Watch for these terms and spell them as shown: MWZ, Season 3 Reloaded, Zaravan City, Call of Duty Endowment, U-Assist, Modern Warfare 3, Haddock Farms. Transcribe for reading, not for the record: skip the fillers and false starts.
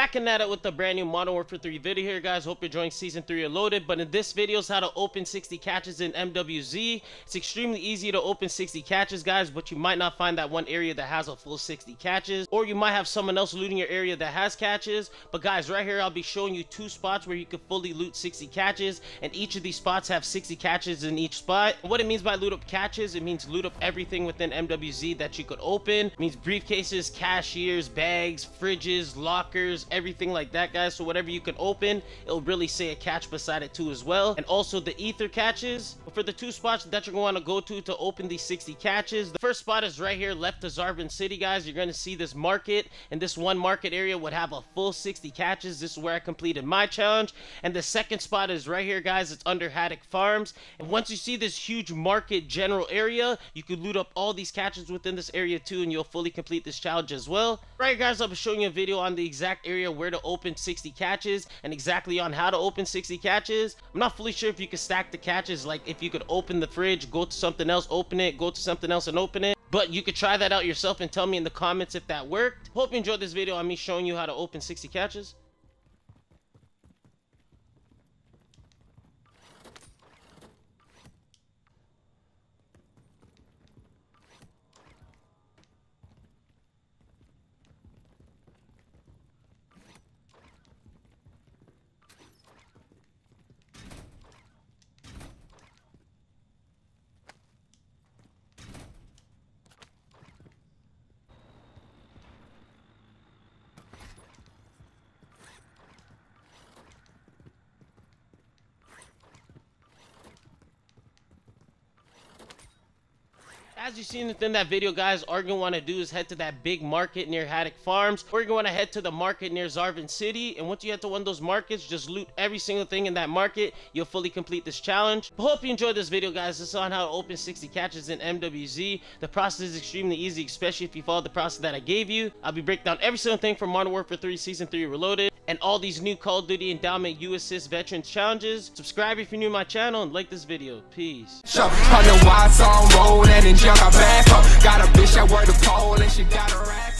Backing that up with a brand new Modern Warfare 3 video here, guys. Hope you're enjoying Season 3 Reloaded. But in this video is how to open 60 caches in MWZ. It's extremely easy to open 60 caches, guys, but you might not find that one area that has a full 60 caches, or you might have someone else looting your area that has caches. But guys, right here I'll be showing you two spots where you can fully loot 60 caches, and each of these spots have 60 caches in each spot. And what it means by loot up caches, it means loot up everything within MWZ that you could open. It means briefcases, cashiers, bags, fridges, lockers, everything like that, guys. So whatever you can open, it'll really say a catch beside it too as well. And also the ether catches. But for the two spots that you're going to go to open these 60 caches, the first spot is right here left to Zaravan City, guys. You're going to see this market, and this one market area would have a full 60 catches. This is where I completed my challenge. And the second spot is right here, guys. It's under Haddock Farms. And once you see this huge market general area, you can loot up all these catches within this area too, and you'll fully complete this challenge as well. Right, guys, I'll be showing you a video on the exact area where to open 60 catches and exactly on how to open 60 catches. I'm not fully sure if you could stack the catches, like if you could open the fridge, go to something else, open it, go to something else and open it. But you could try that out yourself and tell me in the comments if that worked. Hope you enjoyed this video on me showing you how to open 60 catches. As you've seen within that video, guys, all you're going to want to do is head to that big market near Haddock Farms, or you're going to head to the market near Zaravan City. And once you head to one of those markets, just loot every single thing in that market. You'll fully complete this challenge. But hope you enjoyed this video, guys. This is on how to open 60 caches in MWZ. The process is extremely easy, especially if you follow the process that I gave you. I'll be breaking down every single thing from Modern Warfare 3 Season 3 Reloaded and all these new Call of Duty Endowment U-Assist Veterans Challenges. Subscribe if you're new to my channel and like this video. Peace. Got a bitch that wear the pole and she got a rack.